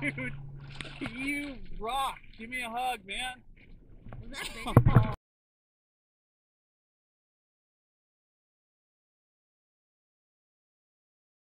Yeah, dude. You rock. Give me a hug, man. Was that bigger?